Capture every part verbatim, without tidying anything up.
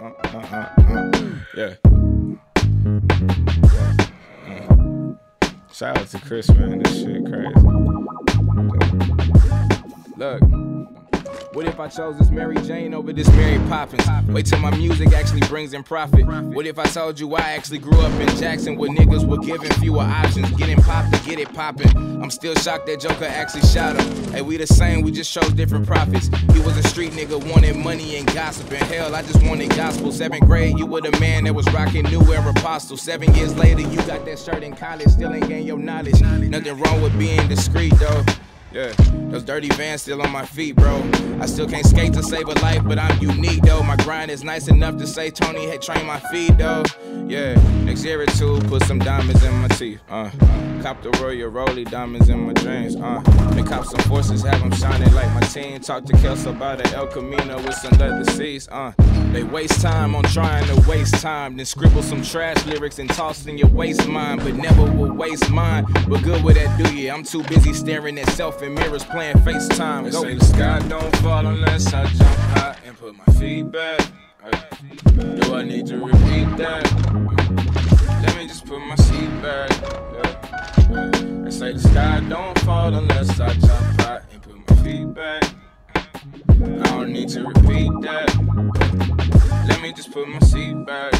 uh, uh, uh, uh. Yeah. Yeah. Shout out to Chris, man. This shit crazy. Look. What if I chose this Mary Jane over this Mary Poppins? Wait till my music actually brings in profit. What if I told you I actually grew up in Jackson where niggas were given fewer options? Getting popped to get it poppin'. I'm still shocked that Joker actually shot him. Hey, we the same, we just chose different profits. He was a street nigga, wanted money and gossip. And hell, I just wanted gospel. Seventh grade, you were the man that was rocking New Era Apostle. Seven years later, you got that shirt in college, still ain't gained your knowledge. Nothing wrong with being discreet, though. Yeah, those dirty Vans still on my feet, bro. I still can't skate to save a life, but I'm unique, though. My grind is nice enough to say Tony had trained my feet, though. Yeah, next year or two, put some diamonds in my teeth, uh. Cop the Royal Rollie, diamonds in my dreams, uh. Then cop some forces, have them shining like my team. Talk to Kelso about the El Camino with some leather seats, uh. They waste time on trying to waste time, then scribble some trash lyrics and toss in your waste mine, but never will waste mine. What good would that do you? I'm too busy staring at self in mirrors playing FaceTime. They say the sky don't fall unless I jump high and put my feet back. Do I need to repeat that? Let me just put my seat back. They say the sky don't fall unless I jump high and put my feet back. I don't need to repeat that. Let me just put my seat back.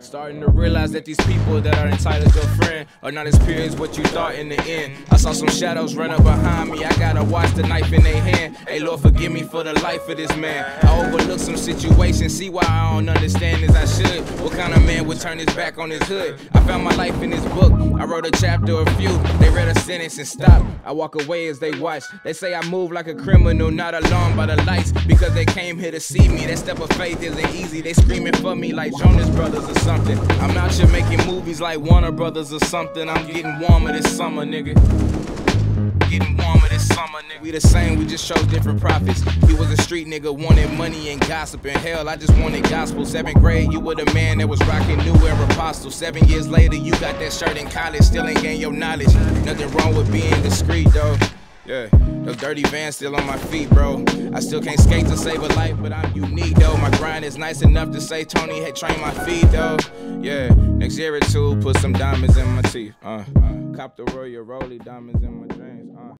Starting to realize that these people that are entitled to a friend are not as pure as what you thought in the end. I saw some shadows run up behind me, I gotta watch the knife in their hand. Hey Lord, forgive me for the life of this man. I overlooked some situations, see why I don't understand as I should. What kind of man would turn his back on his hood? I found my life in this book, I wrote a chapter or few. They read a sentence and stopped, I walk away as they watch. They say I move like a criminal, not alarmed by the lights, because they came here to see me. That step of faith isn't easy, they screaming for me like Jonas Brothers or something. I'm out here making movies like Warner Brothers or something. I'm getting warmer this summer, nigga. Getting warmer this summer, nigga. We the same, we just chose different profits. He was a street nigga, wanted money and gossip. And hell, I just wanted gospel. Seventh grade, you were the man that was rocking New Era Apostle. Seven years later, you got that shirt in college, still ain't gained your knowledge. Nothing wrong with being discreet, though. Yeah, those dirty Vans still on my feet, bro. I still can't skate to save a life, but I'm unique, though. My grind is nice enough to say Tony had trained my feet, though. Yeah, next year or two, put some diamonds in my teeth, uh. Cop the Royal Rollie, diamonds in my dream.